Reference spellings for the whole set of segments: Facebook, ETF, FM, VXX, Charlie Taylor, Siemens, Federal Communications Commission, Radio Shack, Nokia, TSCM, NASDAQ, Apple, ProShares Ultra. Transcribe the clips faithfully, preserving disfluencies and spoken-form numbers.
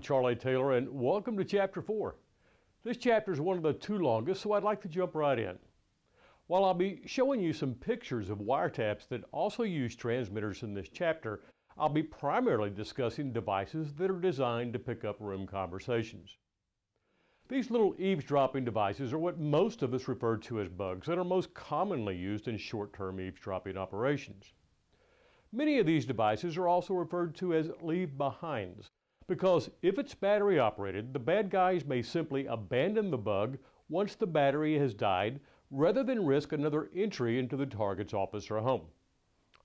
I'm Charlie Taylor, and welcome to Chapter four. This chapter is one of the two longest, so I'd like to jump right in. While I'll be showing you some pictures of wiretaps that also use transmitters in this chapter, I'll be primarily discussing devices that are designed to pick up room conversations. These little eavesdropping devices are what most of us refer to as bugs and are most commonly used in short-term eavesdropping operations. Many of these devices are also referred to as leave-behinds, because if it's battery operated, the bad guys may simply abandon the bug once the battery has died rather than risk another entry into the target's office or home.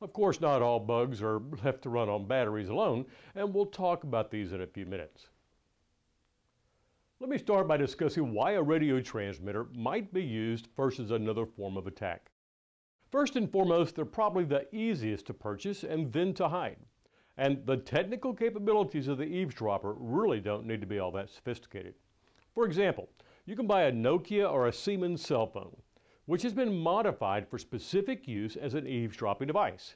Of course, not all bugs are left to run on batteries alone, and we'll talk about these in a few minutes. Let me start by discussing why a radio transmitter might be used versus another form of attack. First and foremost, they're probably the easiest to purchase and then to hide. And the technical capabilities of the eavesdropper really don't need to be all that sophisticated. For example, you can buy a Nokia or a Siemens cell phone, which has been modified for specific use as an eavesdropping device.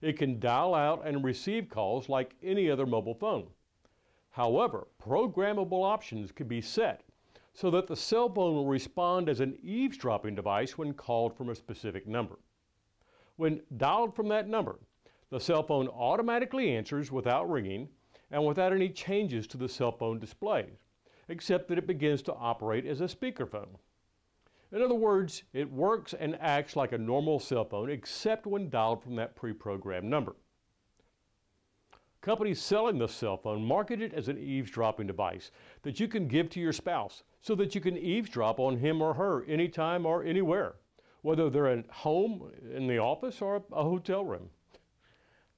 It can dial out and receive calls like any other mobile phone. However, programmable options can be set so that the cell phone will respond as an eavesdropping device when called from a specific number. When dialed from that number, the cell phone automatically answers without ringing and without any changes to the cell phone display, except that it begins to operate as a speakerphone. In other words, it works and acts like a normal cell phone except when dialed from that pre-programmed number. Companies selling the cell phone market it as an eavesdropping device that you can give to your spouse so that you can eavesdrop on him or her anytime or anywhere, whether they're at home, in the office, or a hotel room.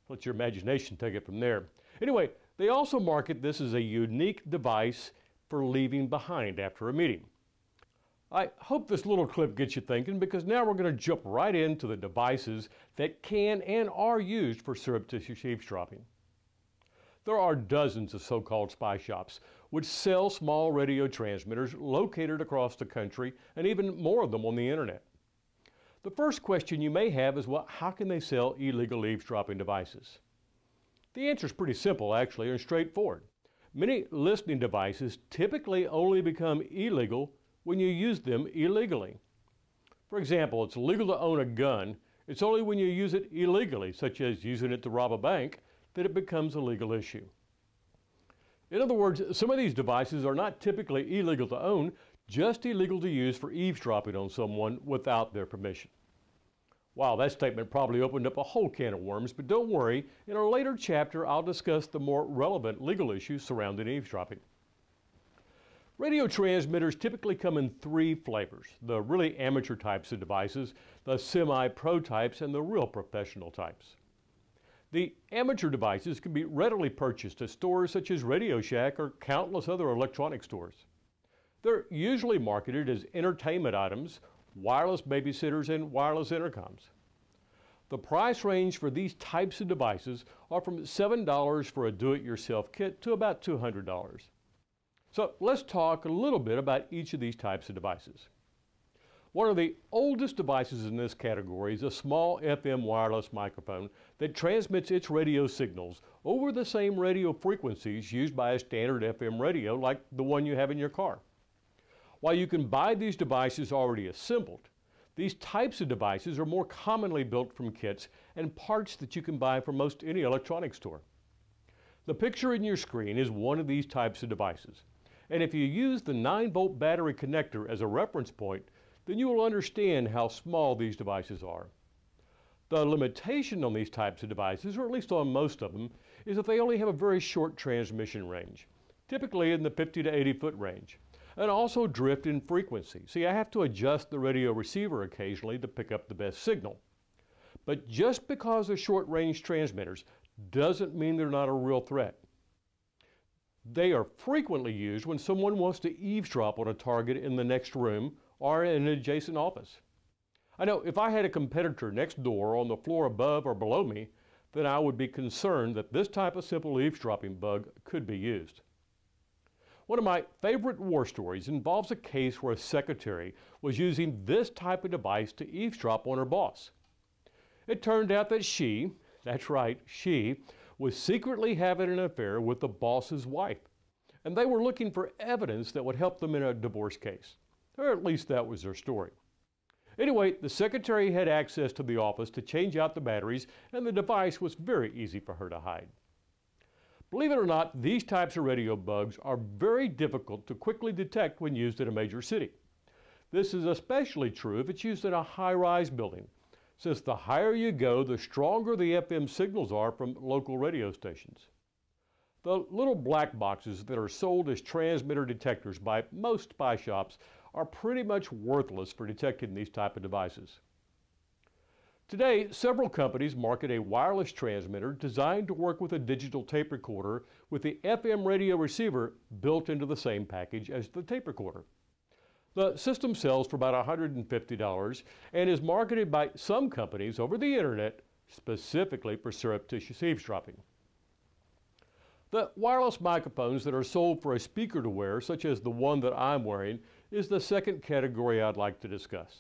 Let your imagination take it from there. Anyway, they also market this as a unique device for leaving behind after a meeting. I hope this little clip gets you thinking, because now we're going to jump right into the devices that can and are used for surreptitious eavesdropping. There are dozens of so-called spy shops which sell small radio transmitters located across the country, and even more of them on the internet. The first question you may have is, well, how can they sell illegal eavesdropping devices? The answer is pretty simple, actually, and straightforward. Many listening devices typically only become illegal when you use them illegally. For example, it's legal to own a gun. It's only when you use it illegally, such as using it to rob a bank, that it becomes a legal issue. In other words, some of these devices are not typically illegal to own, just illegal to use for eavesdropping on someone without their permission. Wow, that statement probably opened up a whole can of worms, but don't worry, in a later chapter I'll discuss the more relevant legal issues surrounding eavesdropping. Radio transmitters typically come in three flavors: the really amateur types of devices, the semi-pro types, and the real professional types. The amateur devices can be readily purchased at stores such as Radio Shack or countless other electronic stores. They're usually marketed as entertainment items, wireless babysitters, and wireless intercoms. The price range for these types of devices are from seven dollars for a do-it-yourself kit to about two hundred dollars. So let's talk a little bit about each of these types of devices. One of the oldest devices in this category is a small F M wireless microphone that transmits its radio signals over the same radio frequencies used by a standard F M radio like the one you have in your car. While you can buy these devices already assembled, these types of devices are more commonly built from kits and parts that you can buy from most any electronic store. The picture in your screen is one of these types of devices. And if you use the nine volt battery connector as a reference point, then you will understand how small these devices are. The limitation on these types of devices, or at least on most of them, is that they only have a very short transmission range, typically in the fifty to eighty foot range, and also drift in frequency. See, I have to adjust the radio receiver occasionally to pick up the best signal. But just because they're short-range transmitters doesn't mean they're not a real threat. They are frequently used when someone wants to eavesdrop on a target in the next room or in an adjacent office. I know if I had a competitor next door on the floor above or below me, then I would be concerned that this type of simple eavesdropping bug could be used. One of my favorite war stories involves a case where a secretary was using this type of device to eavesdrop on her boss. It turned out that she, that's right, she, was secretly having an affair with the boss's wife, and they were looking for evidence that would help them in a divorce case. Or at least that was their story. Anyway, the secretary had access to the office to change out the batteries, and the device was very easy for her to hide. Believe it or not, these types of radio bugs are very difficult to quickly detect when used in a major city. This is especially true if it's used in a high-rise building, since the higher you go, the stronger the F M signals are from local radio stations. The little black boxes that are sold as transmitter detectors by most spy shops are pretty much worthless for detecting these type of devices. Today, several companies market a wireless transmitter designed to work with a digital tape recorder with the F M radio receiver built into the same package as the tape recorder. The system sells for about one hundred fifty dollars and is marketed by some companies over the internet specifically for surreptitious eavesdropping. The wireless microphones that are sold for a speaker to wear, such as the one that I'm wearing, is the second category I'd like to discuss.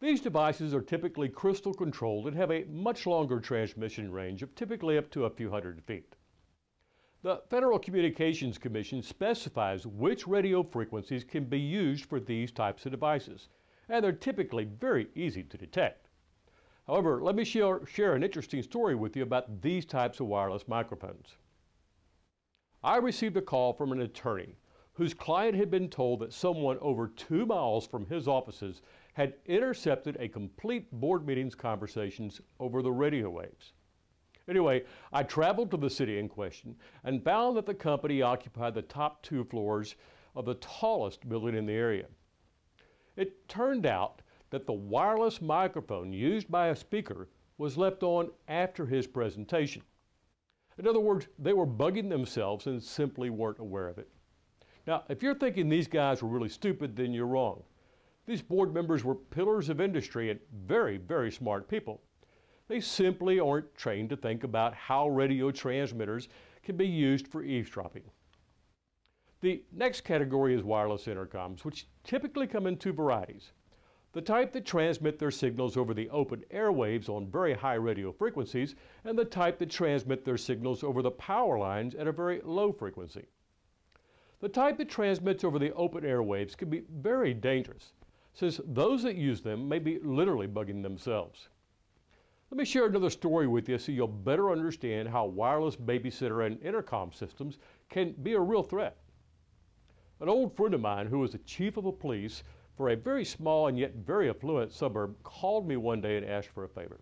These devices are typically crystal controlled and have a much longer transmission range of typically up to a few hundred feet. The Federal Communications Commission specifies which radio frequencies can be used for these types of devices, and they're typically very easy to detect. However, let me share, share an interesting story with you about these types of wireless microphones. I received a call from an attorney whose client had been told that someone over two miles from his offices had intercepted a complete board meeting's conversations over the radio waves. Anyway, I traveled to the city in question and found that the company occupied the top two floors of the tallest building in the area. It turned out that the wireless microphone used by a speaker was left on after his presentation. In other words, they were bugging themselves and simply weren't aware of it. Now, if you're thinking these guys were really stupid, then you're wrong. These board members were pillars of industry and very, very smart people. They simply aren't trained to think about how radio transmitters can be used for eavesdropping. The next category is wireless intercoms, which typically come in two varieties. The type that transmit their signals over the open airwaves on very high radio frequencies, and the type that transmit their signals over the power lines at a very low frequency. The type that transmits over the open airwaves can be very dangerous, since those that use them may be literally bugging themselves. Let me share another story with you so you'll better understand how wireless babysitter and intercom systems can be a real threat. An old friend of mine who was the chief of the police for a very small and yet very affluent suburb called me one day and asked for a favor.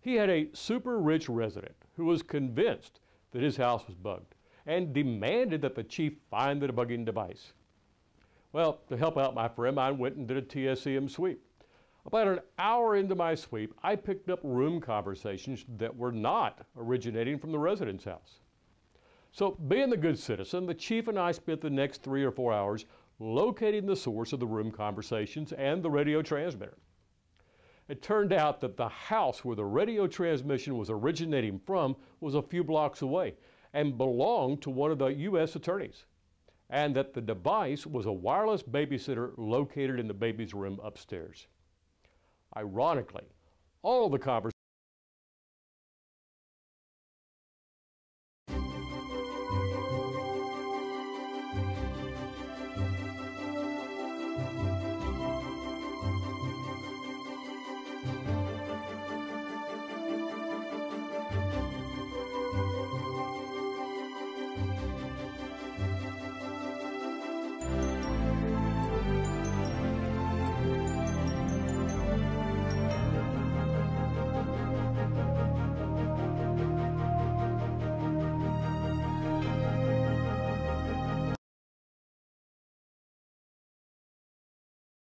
He had a super rich resident who was convinced that his house was bugged and demanded that the chief find the debugging device. Well, to help out my friend, I went and did a T S C M sweep. About an hour into my sweep, I picked up room conversations that were not originating from the resident's house. So, being the good citizen, the chief and I spent the next three or four hours locating the source of the room conversations and the radio transmitter. It turned out that the house where the radio transmission was originating from was a few blocks away and belonged to one of the U S attorneys, and that the device was a wireless babysitter located in the baby's room upstairs. Ironically, all the conversations